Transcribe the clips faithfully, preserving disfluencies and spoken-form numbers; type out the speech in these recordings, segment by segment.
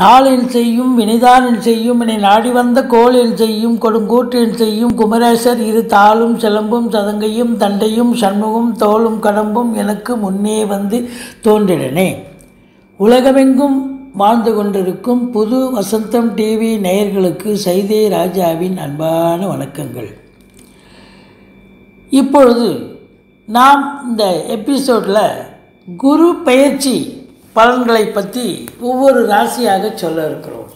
நாளில் செய்யும் வினைதானில் செய்யும் வினை நாடி வந்த கோளில் செய்யும் கொடுங்கூற்றில் செய்யும் குமரேசர் இரு தாளும் சிலம்பும் சதங்கையும் தண்டையும் சண்முகம் தோளும் கடம்பும் எனக்கு முன்னே வந்து தோன்றிடனே. உலகமெங்கும் வாழ்ந்து கொண்டிருக்கும் புது வசந்தம் டிவி நேயர்களுக்கு சைதே ராஜாவின் அன்பான வணக்கங்கள். இப்பொழுது நாம் இந்த எபிசோடில் குரு பயிற்சி பலன்களை பற்றி ஒவ்வொரு ராசியாக சொல்ல இருக்கிறோம்.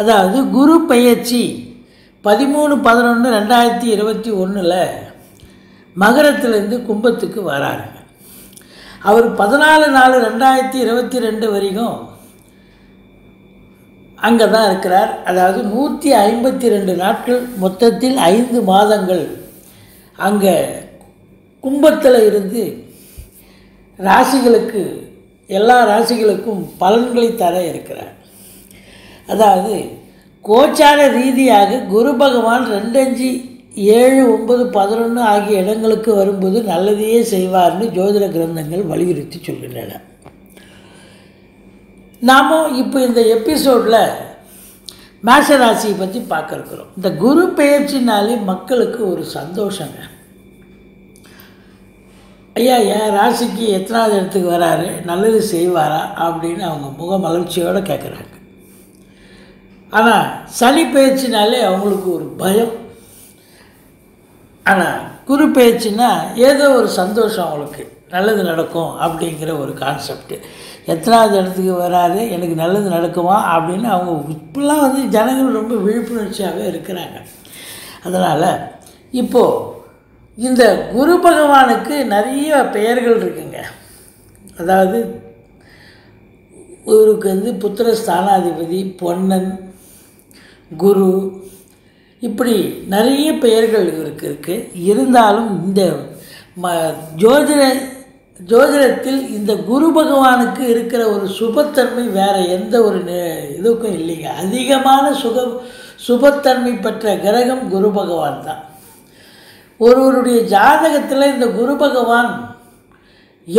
அதாவது குரு பயிற்சி பதிமூணு பதினொன்று ரெண்டாயிரத்தி இருபத்தி ஒன்றில் மகரத்திலிருந்து கும்பத்துக்கு வராருங்க. அவர் பதினாலு நாலு ரெண்டாயிரத்தி இருபத்தி ரெண்டு வரைக்கும் அங்கே தான் இருக்கிறார். அதாவது நூற்றி ஐம்பத்தி ரெண்டு நாட்கள், மொத்தத்தில் ஐந்து மாதங்கள் அங்கே கும்பத்தில் இருந்து ராசிகளுக்கு எல்லா ராசிகளுக்கும் பலன்களை தர இருக்கிறார். அதாவது கோச்சார ரீதியாக குரு பகவான் ரெண்டு அஞ்சு ஏழு ஒன்பது பதினொன்று ஆகிய இடங்களுக்கு வரும்போது நல்லதையே செய்வார்னு ஜோதிட கிரந்தங்கள் வலியுறுத்தி சொல்கின்றன. நாம் இப்போ இந்த எபிசோடில் மேஷராசியை பற்றி பார்க்க இருக்கிறோம். இந்த குரு பெயர்ச்சினாலே மக்களுக்கு ஒரு சந்தோஷங்க. ஐயா என் ராசிக்கு எத்தனாவது இடத்துக்கு வராரு, நல்லது செய்வாரா அப்படின்னு அவங்க முக மகிழ்ச்சியோடு கேட்குறாங்க. ஆனால் சளி பயிற்சினாலே அவங்களுக்கு ஒரு பயம். ஆனால் குரு பயிற்சின்னா ஏதோ ஒரு சந்தோஷம், அவங்களுக்கு நல்லது நடக்கும் அப்படிங்கிற ஒரு கான்செப்ட். எத்தனாவது இடத்துக்கு வராரு, எனக்கு நல்லது நடக்குமா அப்படின்னு அவங்க இப்பெல்லாம் வந்து ஜனங்கள் ரொம்ப விழிப்புணர்ச்சியாகவே இருக்கிறாங்க. அதனால் இப்போது இந்த குரு பகவானுக்கு நிறைய பெயர்கள் இருக்குங்க. அதாவது இவருக்கு வந்து புத்திர ஸ்தானாதிபதி, பொன்னன், குரு, இப்படி நிறைய பெயர்கள் இவருக்கு இருக்குது. இருந்தாலும் இந்த ம ஜோதிட ஜோதிடத்தில் இந்த குரு பகவானுக்கு இருக்கிற ஒரு சுபத்தன்மை வேறு எந்த ஒரு இதுக்கும் இல்லைங்க. அதிகமான சுக சுபத்தன்மை பெற்ற கிரகம் குரு பகவான் தான். ஒருவருடைய ஜாதகத்தில் இந்த குரு பகவான்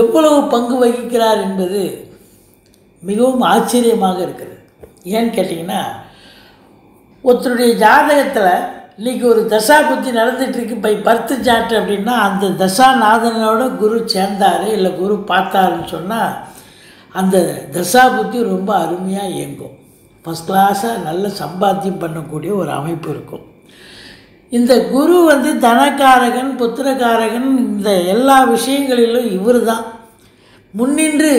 எவ்வளவு பங்கு வகிக்கிறார் என்பது மிகவும் ஆச்சரியமாக இருக்கிறது. ஏன்னு கேட்டிங்கன்னா, ஒருத்தருடைய ஜாதகத்தில் இன்றைக்கி ஒரு தசா புத்தி நடந்துகிட்ருக்கு பை பர்த்து சாட்டு அப்படின்னா, அந்த தசாநாதனோட குரு சேர்ந்தார் இல்லை குரு பார்த்தாருன்னு சொன்னால் அந்த தசா புத்தி ரொம்ப அருமையாக இயங்கும். ஃபஸ்ட் கிளாஸாக நல்ல சம்பாத்தியம் பண்ணக்கூடிய ஒரு அமைப்பு இருக்கும். இந்த குரு வந்து தனக்காரகன், புத்திரக்காரகன், இந்த எல்லா விஷயங்களிலும் இவர் தான் முன்னின்று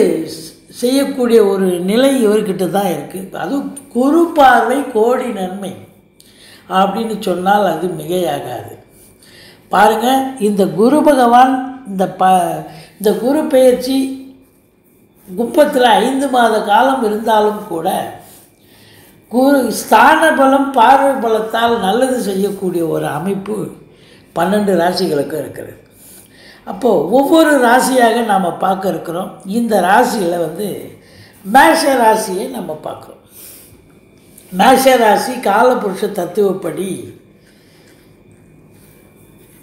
செய்யக்கூடிய ஒரு நிலை இவர்கிட்ட தான் இருக்குது. அதுவும் குரு பார்வை கோடி நன்மை அப்படின்னு சொன்னால் அது மிகையாகாது. பாருங்கள், இந்த குரு பகவான் இந்த ப இந்த குரு பெயர்ச்சி கும்பத்தில் ஐந்து மாத காலம் இருந்தாலும் கூட குரு ஸ்தான பலம், பார்வை பலத்தால் நல்லது செய்யக்கூடிய ஒரு அமைப்பு பன்னெண்டு ராசிகளுக்கு இருக்கிறது. அப்போது ஒவ்வொரு ராசியாக நாம் பார்க்க இருக்கிறோம். இந்த ராசியில் வந்து மேஷ ராசியை நம்ம பார்க்குறோம். மேஷ ராசி காலபுருஷ தத்துவப்படி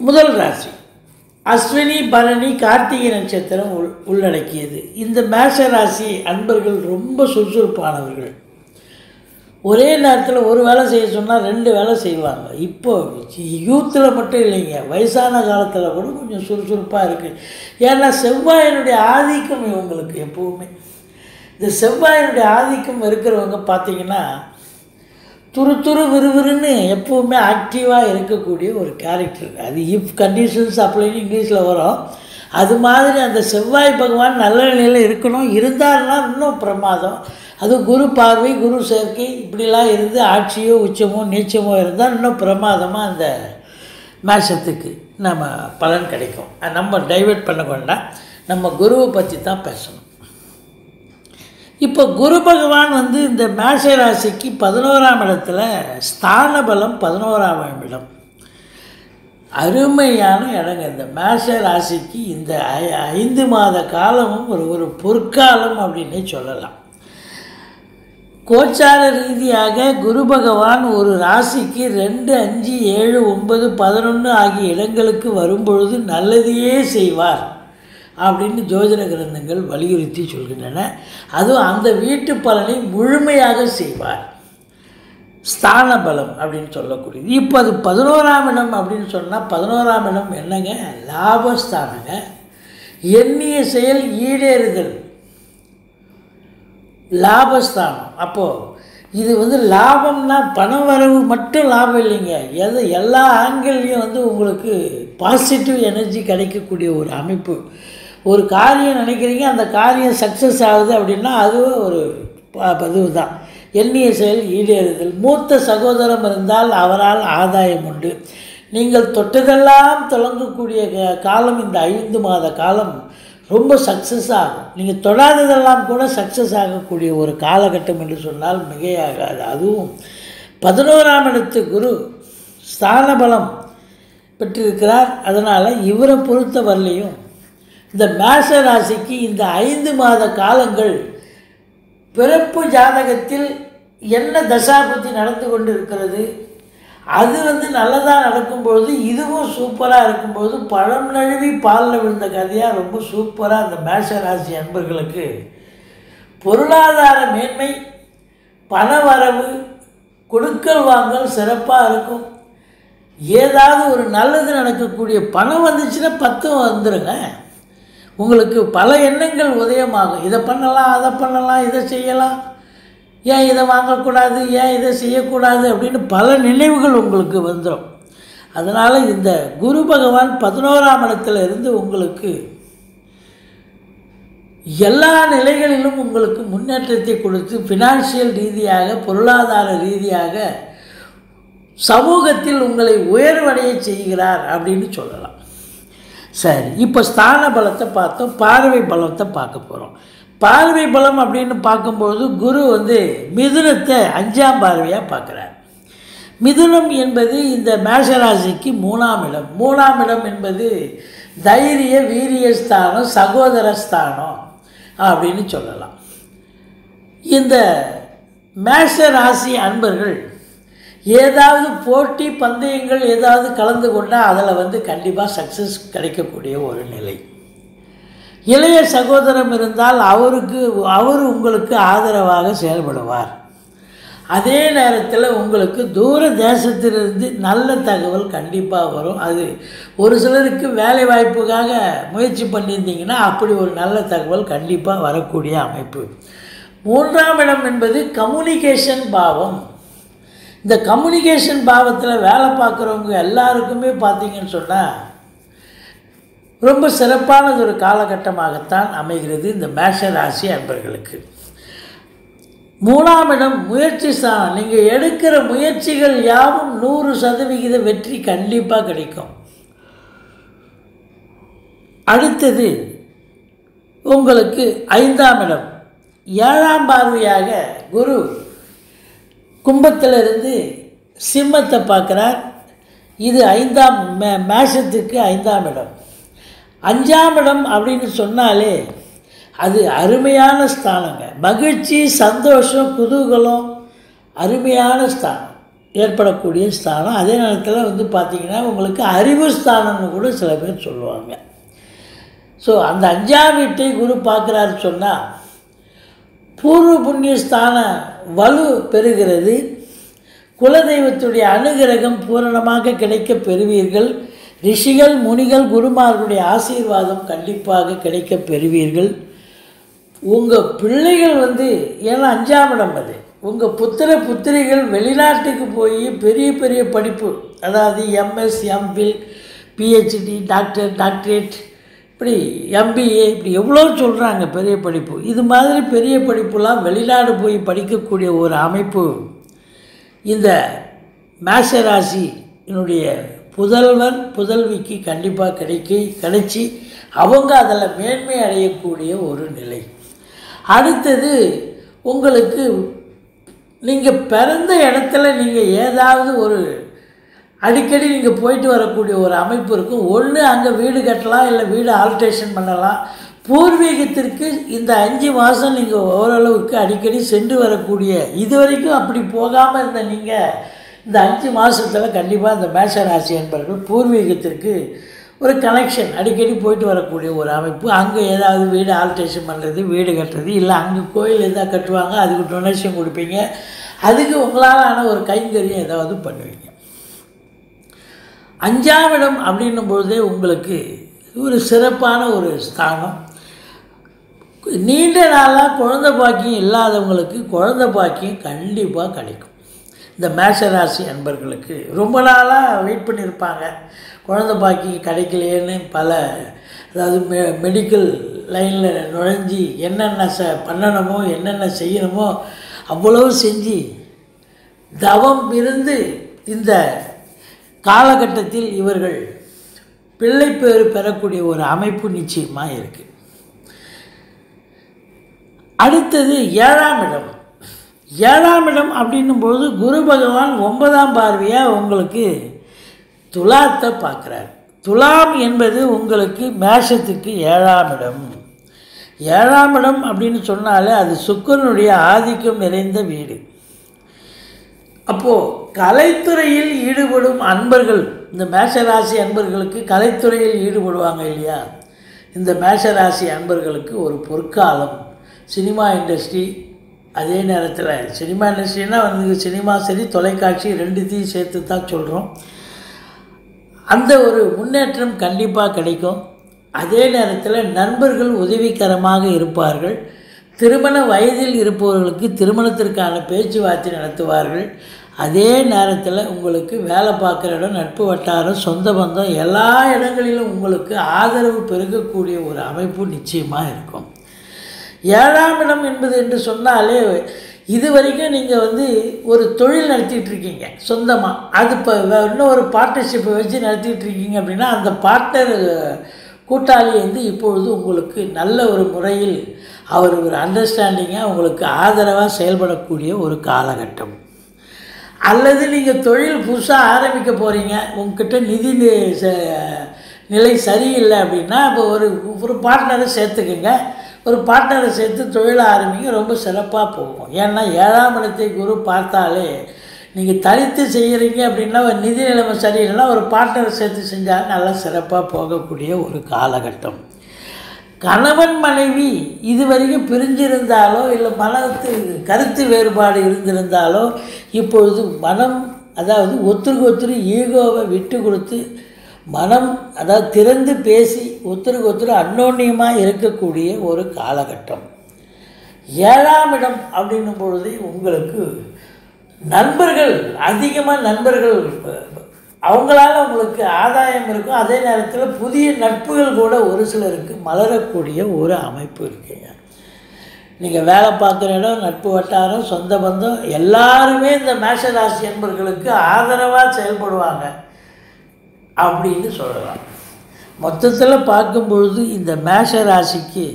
முதல் ராசி. அஸ்வினி பரணி கார்த்திகை நட்சத்திரம் உள் உள்ளடக்கியது இந்த மேஷ ராசி. அன்பர்கள் ரொம்ப சுறுசுறுப்பானவர்கள். ஒரே நேரத்தில் ஒரு வேலை செய்ய சொன்னால் ரெண்டு வேலை செய்வாங்க. இப்போது யூத்தில் மட்டும் இல்லைங்க, வயசான காலத்தில் கூட கொஞ்சம் சுறுசுறுப்பாக இருக்குது. ஏன்னா செவ்வாயினுடைய ஆதிக்கம் இவங்களுக்கு எப்போவுமே. இந்த செவ்வாயினுடைய ஆதிக்கம் இருக்கிறவங்க பார்த்திங்கன்னா துரு துரு விறுவிறுன்னு எப்போவுமே ஆக்டிவாக இருக்கக்கூடிய ஒரு கேரக்டர். அது இஃப் கண்டிஷன்ஸ் அப்படின்னு இங்கிலீஷில் வரும். அது மாதிரி அந்த செவ்வாய் பகவான் நல்ல நிலையில் இருக்கணும். இருந்தால்னா இன்னும் பிரமாதம். அது குரு பார்வை, குரு சேர்க்கை இப்படிலாம் இருந்து ஆட்சியோ உச்சமோ நீச்சமோ இருந்தால் இன்னும் பிரமாதமாக அந்த மேஷத்துக்கு நம்ம பலன் கிடைக்கும். நம்ம டைவெர்ட் பண்ண நம்ம குருவை பற்றி தான் பேசணும். இப்போ குரு பகவான் வந்து இந்த மேஷ ராசிக்கு பதினோராம் இடத்துல ஸ்தான பலம், பதினோராம் இடம் அருமையான இடங்க. இந்த மேஷ ராசிக்கு இந்த ஐந்து மாத காலமும் ஒரு ஒரு பொற்காலம் அப்படின்னே சொல்லலாம். கோச்சார ரீதியாக குரு பகவான் ஒரு ராசிக்கு ரெண்டு அஞ்சு ஏழு ஒன்பது பதினொன்று ஆகிய இடங்களுக்கு வரும்பொழுது நல்லதையே செய்வார் அப்படின்னு ஜோதிட கிரந்தங்கள் வலியுறுத்தி சொல்கின்றன. அதுவும் அந்த வீட்டு பலனை முழுமையாக செய்வார். ஸ்தான பலம் அப்படின்னு சொல்லக்கூடியது. இப்போ அது பதினோராம் இடம் அப்படின்னு சொன்னால், பதினோராம் இடம் என்னங்க, லாபஸ்தானங்க. எண்ணிய செயல் ஈடேறுதல் லாபஸ்தானம். அப்போது இது வந்து லாபம்னா பணம் வரவு மட்டும் லாபம் இல்லைங்க, எது எல்லா ஆங்கிள்லேயும் வந்து உங்களுக்கு பாசிட்டிவ் எனர்ஜி கிடைக்கக்கூடிய ஒரு அமைப்பு. ஒரு காரியம் நினைக்கிறீங்க, அந்த காரியம் சக்ஸஸ் ஆகுது அப்படின்னா அதுவும் ஒரு பதிவு தான். எண்ணிய செயல் ஈடேறுதல். மூத்த சகோதரம் இருந்தால் அவரால் ஆதாயம் உண்டு. நீங்கள் தொட்டதெல்லாம் தொடங்கக்கூடிய காலம் இந்த ஐந்து மாத காலம் ரொம்ப சக்ஸஸ் ஆகும். நீங்கள் தொடாததெல்லாம் கூட சக்ஸஸ் ஆகக்கூடிய ஒரு காலகட்டம் என்று சொன்னால் மிகையாகாது. அதுவும் பதினோராம் இடத்து குரு ஸ்தானபலம் பெற்றிருக்கிறார். அதனால் இவரை பொறுத்த வரலையும் இந்த மேஷ ராசிக்கு இந்த ஐந்து மாத காலங்கள் பிறப்பு ஜாதகத்தில் என்ன தசாபுத்தி நடந்து கொண்டு இருக்கிறது, அது வந்து நல்லதாக நடக்கும்பொழுது இதுவும் சூப்பராக இருக்கும்பொழுது பழம் நழுவி பாலில் விழுந்த கதையாக ரொம்ப சூப்பராக அந்த மேஷ ராசி அன்பர்களுக்கு பொருளாதார மேன்மை, பண வரவு, கொடுக்கல் வாங்கல் சிறப்பாக இருக்கும். ஏதாவது ஒரு நல்லது நடக்கக்கூடிய, பணம் வந்துச்சுன்னா பத்தும் வந்துடுங்க. உங்களுக்கு பல எண்ணங்கள் உதயமாகும். இதை பண்ணலாம், அதை பண்ணலாம், இதை செய்யலாம், ஏன் இதை வாங்கக்கூடாது, ஏன் இதை செய்யக்கூடாது அப்படின்னு பல நினைவுகள் உங்களுக்கு வந்துடும். அதனால் இந்த குரு பகவான் பதினோராம் இடத்துல இருந்து உங்களுக்கு எல்லா நிலைகளிலும் உங்களுக்கு முன்னேற்றத்தை கொடுத்து ஃபினான்ஷியல் ரீதியாக, பொருளாதார ரீதியாக, சமூகத்தில் உங்களை உயர்வடைய செய்கிறார் அப்படின்னு சொல்லலாம். சரி, இப்போ ஸ்தான பலத்தை பார்த்தோம், பார்வை பலத்தை பார்க்க போகிறோம். பார்வை பலம் அப்படின்னு பார்க்கும்பொழுது குரு வந்து மிதுனத்தை அஞ்சாம் பார்வையாக பார்க்குறார். மிதுனம் என்பது இந்த மேஷராசிக்கு மூணாம் இடம். மூணாம் இடம் என்பது தைரிய வீரியஸ்தானம், சகோதரஸ்தானம் அப்படின்னு சொல்லலாம். இந்த மேஷராசி அன்பர்கள் ஏதாவது போட்டி பந்தயங்கள் ஏதாவது கலந்து கொண்டால் அதில் வந்து கண்டிப்பாக சக்ஸஸ் கிடைக்கக்கூடிய ஒரு நிலை. இளைய சகோதரம் இருந்தால் அவருக்கு அவர் உங்களுக்கு ஆதரவாக செயல்படுவார். அதே நேரத்தில் உங்களுக்கு தூர தேசத்திலிருந்து நல்ல தகவல் கண்டிப்பாக வரும். அது ஒரு சிலருக்கு வேலை வாய்ப்புக்காக முயற்சி பண்ணியிருந்தீங்கன்னா அப்படி ஒரு நல்ல தகவல் கண்டிப்பாக வரக்கூடிய அமைப்பு. மூன்றாம் இடம் என்பது கம்யூனிகேஷன் பாவம். இந்த கம்யூனிகேஷன் பாவத்தில் வேலை பார்க்குறவங்க எல்லாருக்குமே பார்த்தீங்கன்னு சொன்னால் ரொம்ப சிறப்பானது ஒரு காலகட்டமாகத்தான் அமைகிறது இந்த மேஷ ராசி அன்பர்களுக்கு. மூணாம் இடம் முயற்சி ஸ்தானம். நீங்கள் எடுக்கிற முயற்சிகள் யாவும் நூறு சதவிகித வெற்றி கண்டிப்பாக கிடைக்கும். அடுத்தது உங்களுக்கு ஐந்தாம் இடம் ஏழாம் பார்வையாக குரு கும்பத்திலிருந்து சிம்மத்தை பார்க்குறார். இது ஐந்தாம் மேஷத்துக்கு ஐந்தாம் இடம். அஞ்சாம் இடம் அப்படின்னு சொன்னாலே அது அருமையான ஸ்தானங்க. மகிழ்ச்சி, சந்தோஷம், குதூகலம் அருமையான ஸ்தானம் ஏற்படக்கூடிய ஸ்தானம். அதே நேரத்தில் வந்து பார்த்திங்கன்னா உங்களுக்கு அறிவு ஸ்தானம்னு கூட சில பேர் சொல்லுவாங்க. ஸோ அந்த அஞ்சாம் வீட்டை குரு பார்க்குறாரு சொன்னால் பூர்வ புண்ணிய ஸ்தான வலு பெறுகிறது. குலதெய்வத்துடைய அனுகிரகம் பூரணமாக கிடைக்க பெறுவீர்கள். ரிஷிகள், முனிகள், குருமார்களுடைய ஆசீர்வாதம் கண்டிப்பாக கிடைக்க பெறுவீர்கள். உங்கள் பிள்ளைகள் வந்து, ஏன்னா அஞ்சாம் இடம் அது, உங்கள் புத்திர புத்திரிகள் வெளிநாட்டுக்கு போய் பெரிய பெரிய படிப்பு, அதாவது MS, MPhil, PhD, doctor, doctorate, இப்படி எம்பிஏ, இப்படி எவ்வளோ சொல்கிறாங்க பெரிய படிப்பு. இது மாதிரி பெரிய படிப்புலாம் வெளிநாடு போய் படிக்கக்கூடிய ஒரு அமைப்பு இந்த மேஷராசி என்னுடைய புதல்வர் புதல்விக்கு கண்டிப்பாக கிடைக்க கிடைச்சி அவங்க அதில் மேன்மை அடையக்கூடிய ஒரு நிலை. அடுத்தது உங்களுக்கு நீங்கள் பிறந்த இடத்துல நீங்கள் ஏதாவது ஒரு அடிக்கடி நீங்கள் போயிட்டு வரக்கூடிய ஒரு அமைப்பு இருக்கும். ஒன்று அங்கே வீடு கட்டலாம், இல்லை வீடு ஆல்ட்ரேஷன் பண்ணலாம். பூர்வீகத்திற்கு இந்த அஞ்சு மாதம் நீங்கள் ஓரளவுக்கு அடிக்கடி சென்று வரக்கூடிய, இது வரைக்கும் அப்படி போகாமல் இருந்த நீங்கள் இந்த அஞ்சு மாதத்தில் கண்டிப்பாக இந்த மேஷ ராசி என்பவர்கள் பூர்வீகத்திற்கு ஒரு கனெக்ஷன் அடிக்கடி போயிட்டு வரக்கூடிய ஒரு அமைப்பு. அங்கே ஏதாவது வீடு ஆல்ட்ரேஷன் பண்ணுறது, வீடு கட்டுறது, இல்லை அங்கே கோயில் எதாவது கட்டுவாங்க, அதுக்கு டொனேஷன் கொடுப்பீங்க, அதுக்கு உங்களாலான ஒரு கைங்கரியம் ஏதாவது பண்ணுவீங்க. அஞ்சாம் இடம் அப்படின்னும்பொழுதே உங்களுக்கு ஒரு சிறப்பான ஒரு ஸ்தானம். நீண்ட நாளாக குழந்த பாக்கியம் இல்லாதவங்களுக்கு குழந்த பாக்கியம் கண்டிப்பாக கிடைக்கும். இந்த மேஷராசி அன்பர்களுக்கு ரொம்ப நாளாக வெயிட் பண்ணியிருப்பாங்க, குழந்த பாக்கியம் கிடைக்கலையேன்னு. பல அதாவது மெ மெடிக்கல் லைனில் நுழைஞ்சி என்னென்ன ச பண்ணணுமோ என்னென்ன செய்யணுமோ அவ்வளவு செஞ்சு தவம் இருந்து இந்த காலகட்டத்தில் இவர்கள் பிள்ளை பேறு பெறக்கூடிய ஒரு அமைப்பு நிச்சயமாக இருக்குது. அடுத்தது ஏழாம் இடம். ஏழாம் இடம் அப்படின்னும்போது குரு பகவான் ஒன்பதாம் பார்வையாக உங்களுக்கு துலாத்தை பார்க்குறார். துலாம் என்பது உங்களுக்கு மேஷத்துக்கு ஏழாம் இடம். ஏழாம் இடம் அப்படின்னு சொன்னாலே அது சுக்கிரனுடைய ஆதிக்கம் நிறைந்த வீடு. அப்போது கலைத்துறையில் ஈடுபடும் அன்பர்கள், இந்த மேஷராசி அன்பர்களுக்கு கலைத்துறையில் ஈடுபடுவாங்க இல்லையா, இந்த மேஷராசி அன்பர்களுக்கு ஒரு பொற்காலம். சினிமா இண்டஸ்ட்ரி, அதே நேரத்தில் சினிமா இண்டஸ்ட்ரினால் வந்து சினிமா சரி தொலைக்காட்சி ரெண்டுத்தையும் சேர்த்து தான் சொல்கிறோம், அந்த ஒரு முன்னேற்றம் கண்டிப்பாக கிடைக்கும். அதே நேரத்தில் நண்பர்கள் உதவிகரமாக இருப்பார்கள். திருமண வயதில் இருப்பவர்களுக்கு திருமணத்திற்கான பேச்சுவார்த்தை நடத்துவார்கள். அதே நேரத்தில் உங்களுக்கு வேலை பார்க்குற இடம், நட்பு வட்டாரம், சொந்த பந்தம், எல்லா இடங்களிலும் உங்களுக்கு ஆதரவு பெருகக்கூடிய ஒரு அமைப்பு நிச்சயமாக இருக்கும். ஏழாம் இடம் என்பது என்று சொன்னாலே இது வரைக்கும் நீங்கள் வந்து ஒரு தொழில் நடத்திகிட்ருக்கீங்க சொந்தமாக, அது இப்போ இன்னும் ஒரு பார்ட்னர்ஷிப்பை வச்சு நடத்திகிட்ருக்கீங்க அப்படின்னா அந்த பார்ட்னர் கூட்டாளி வந்து இப்பொழுது உங்களுக்கு நல்ல ஒரு முறையில் அவர் ஒரு அண்டர்ஸ்டாண்டிங்காக உங்களுக்கு ஆதரவாக செயல்படக்கூடிய ஒரு காலகட்டம். அல்லது நீங்கள் தொழில் புதுசாக ஆரம்பிக்க போகிறீங்க, உங்ககிட்ட நிதி நிலை சரியில்லை அப்படின்னா இப்போ ஒரு ஒரு பார்ட்னரை சேர்த்துக்குங்க, ஒரு பார்ட்னரை சேர்த்து தொழில் ஆரம்பிங்க, ரொம்ப சிறப்பாக போகும். ஏன்னா ஏழாம் இடத்தை குரு பார்த்தாலே நீங்கள் தனித்து செய்கிறீங்க அப்படின்னா ஒரு நிதி நிலைமை சரியில்லைன்னா ஒரு பார்ட்னரை சேர்த்து செஞ்சால் நல்லா சிறப்பாக போகக்கூடிய ஒரு காலகட்டம். கணவன் மனைவி இது வரைக்கும் பிரிஞ்சிருந்தாலோ இல்லை மனத்து கருத்து வேறுபாடு இருந்திருந்தாலோ இப்பொழுது மனம் அதாவது ஒத்துருக்கு ஒத்துரு ஈகோவை விட்டு கொடுத்து மனம் அதாவது திறந்து பேசி ஒத்துருக்கு ஒத்துரு அன்னோன்யமாக இருக்கக்கூடிய ஒரு காலகட்டம். ஏழாம் இடம் அப்படின்னும் பொழுது உங்களுக்கு நண்பர்கள் அதிகமாக நண்பர்கள் அவங்களால உங்களுக்கு ஆதாயம் இருக்கும். அதே நேரத்தில் புதிய நட்புகள் கூட ஒரு சிலருக்கு மலரக்கூடிய ஒரு அமைப்பு இருக்குங்க. நீங்கள் வேலை பார்க்குற இடம், நட்பு வட்டாரம், சொந்த பந்தம் எல்லாருமே இந்த மேஷராசி என்பர்களுக்கு ஆதரவாக செயல்படுவாங்க அப்படின்னு சொல்லலாம். மொத்தத்தில் பார்க்கும்பொழுது இந்த மேஷராசிக்கு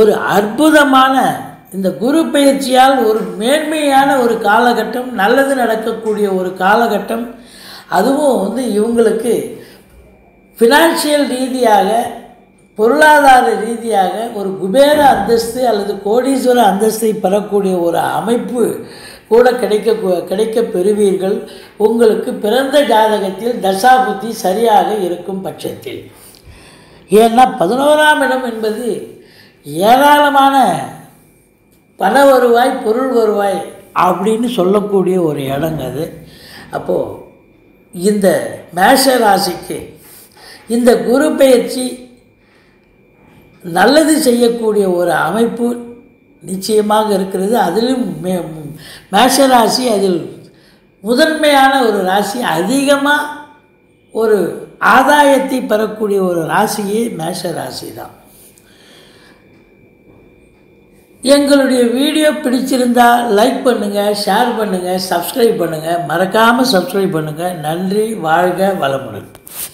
ஒரு அற்புதமான இந்த குரு பயிற்சியால் ஒரு மேன்மையான ஒரு காலகட்டம், நல்லது நடக்கக்கூடிய ஒரு காலகட்டம். அதுவும் வந்து இவங்களுக்கு ஃபினான்ஷியல் ரீதியாக பொருளாதார ரீதியாக ஒரு குபேர அந்தஸ்து அல்லது கோடீஸ்வர அந்தஸ்தை பெறக்கூடிய ஒரு அமைப்பு கூட கிடைக்க கிடைக்க பெறுவீர்கள். உங்களுக்கு பிறந்த ஜாதகத்தில் தசாபுத்தி சரியாக இருக்கும் பட்சத்தில். ஏன்னா பதினோராம் இடம் என்பது ஏராளமான பண வருவாய், பொருள் வருவாய் அப்படின்னு சொல்லக்கூடிய ஒரு இடங்க அது. அப்போது இந்த மேஷராசிக்கு இந்த குரு பயிற்சி நல்லது செய்யக்கூடிய ஒரு அமைப்பு நிச்சயமாக இருக்கிறது. அதிலும் மே மேஷராசி அதில் முதன்மையான ஒரு ராசி, அதிகமாக ஒரு ஆதாயத்தை பெறக்கூடிய ஒரு ராசியே மேஷராசி தான். எங்களுடைய வீடியோ பிடிச்சிருந்தால் லைக் பண்ணுங்கள், ஷேர் பண்ணுங்கள், சப்ஸ்கிரைப் பண்ணுங்கள், மறக்காமல் சப்ஸ்கிரைப் பண்ணுங்கள். நன்றி, வாழ்க வளமுடன்.